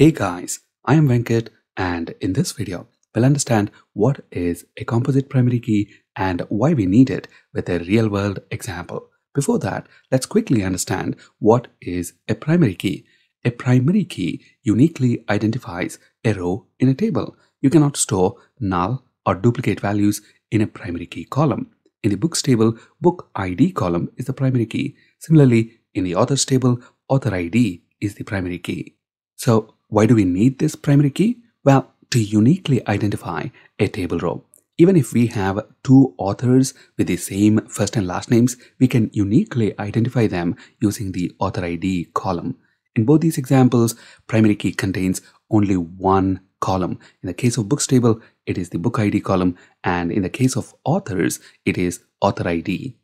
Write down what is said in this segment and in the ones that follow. Hey guys, I am Venkat, and in this video, we'll understand what is a composite primary key and why we need it with a real-world example. Before that, let's quickly understand what is a primary key. A primary key uniquely identifies a row in a table. You cannot store null or duplicate values in a primary key column. In the books table, book ID column is the primary key. Similarly, in the authors table, author ID is the primary key. So, why do we need this primary key? Well, to uniquely identify a table row. Even if we have two authors with the same first and last names, we can uniquely identify them using the author ID column. In both these examples, primary key contains only one column. In the case of books table, it is the book ID column, and in the case of authors, it is author ID.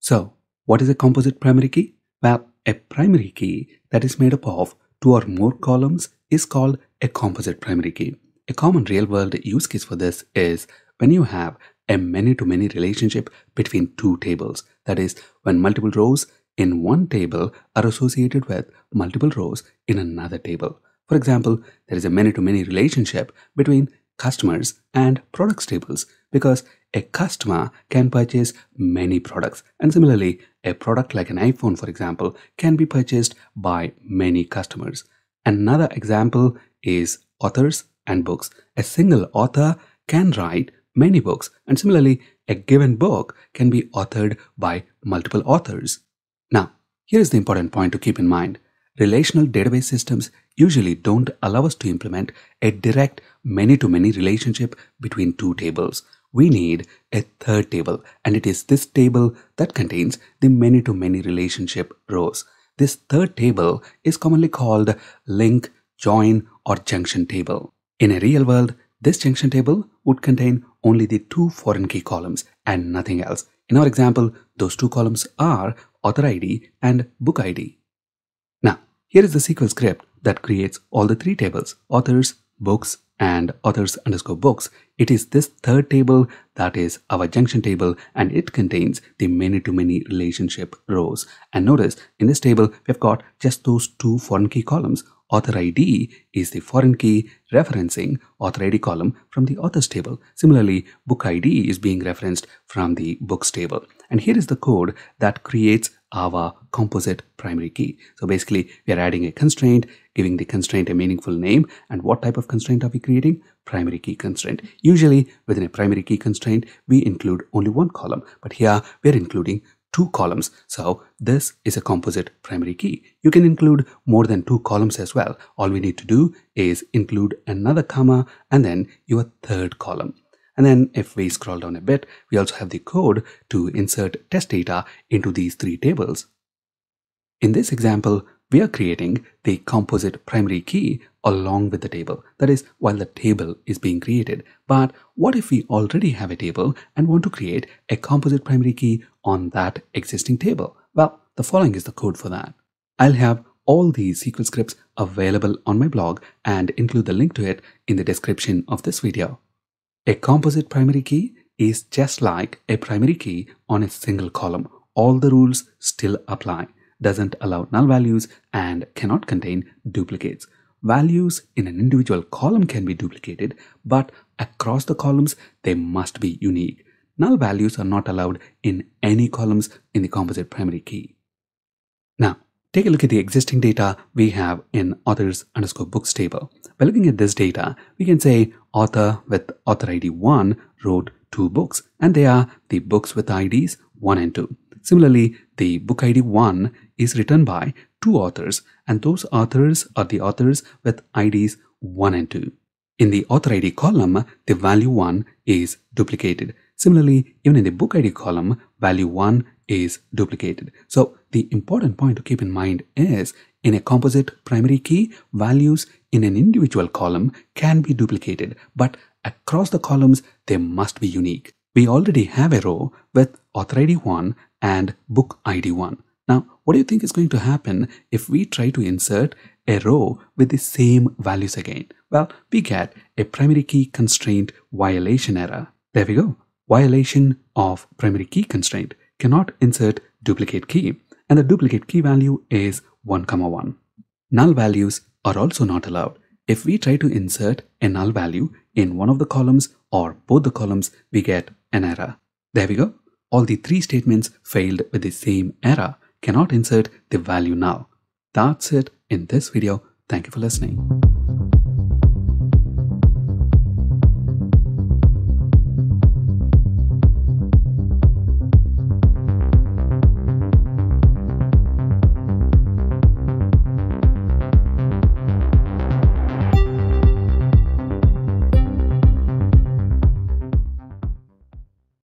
So, what is a composite primary key? Well, a primary key that is made up of two or more columns is called a composite primary key. A common real-world use case for this is when you have a many-to-many relationship between two tables. That is, when multiple rows in one table are associated with multiple rows in another table. For example, there is a many-to-many relationship between customers and products tables because a customer can purchase many products, and similarly, a product like an iPhone, for example, can be purchased by many customers. Another example is authors and books. A single author can write many books, and similarly, a given book can be authored by multiple authors. Now, here is the important point to keep in mind. Relational database systems usually don't allow us to implement a direct many-to-many relationship between two tables. We need a third table, and it is this table that contains the many-to-many relationship rows. This third table is commonly called link, join, or junction table. In a real world, this junction table would contain only the two foreign key columns and nothing else. In our example, those two columns are author ID and book ID. Now, here is the SQL script that creates all the three tables, authors, books, and authors_books. It is this third table that is our junction table, and it contains the many-to-many relationship rows. And notice, in this table, we've got just those two foreign key columns. Author ID is the foreign key referencing author ID column from the authors table. Similarly, book ID is being referenced from the books table. And here is the code that creates our composite primary key. So basically, we are adding a constraint, giving the constraint a meaningful name. And what type of constraint are we creating? Primary key constraint. Usually, within a primary key constraint, we include only one column. But here, we are including two columns. So this is a composite primary key. You can include more than two columns as well. All we need to do is include another comma and then your third column. And then if we scroll down a bit, we also have the code to insert test data into these three tables. In this example, we are creating the composite primary key along with the table. That is, while the table is being created. But what if we already have a table and want to create a composite primary key on that existing table? Well, the following is the code for that. I'll have all these SQL scripts available on my blog and include the link to it in the description of this video. A composite primary key is just like a primary key on a single column. All the rules still apply. Doesn't allow null values and cannot contain duplicates. Values in an individual column can be duplicated, but across the columns, they must be unique. Null values are not allowed in any columns in the composite primary key. Now, take a look at the existing data we have in authors_books table. By looking at this data, we can say author with author ID 1 wrote two books, and they are the books with IDs 1 and 2. Similarly, the book ID 1 is written by two authors, and those authors are the authors with IDs 1 and 2. In the author ID column, the value 1 is duplicated. Similarly, even in the book ID column, value 1 is duplicated. So the important point to keep in mind is in a composite primary key, values in an individual column can be duplicated, but across the columns, they must be unique. We already have a row with author ID 1 and book ID 1. Now, what do you think is going to happen if we try to insert a row with the same values again? Well, we get a primary key constraint violation error. There we go. Violation of primary key constraint. Cannot insert duplicate key. And the duplicate key value is 1, 1. Null values are also not allowed. If we try to insert a null value in one of the columns or both the columns, we get an error. There we go. All the three statements failed with the same error. Cannot insert the value null. That's it in this video. Thank you for listening.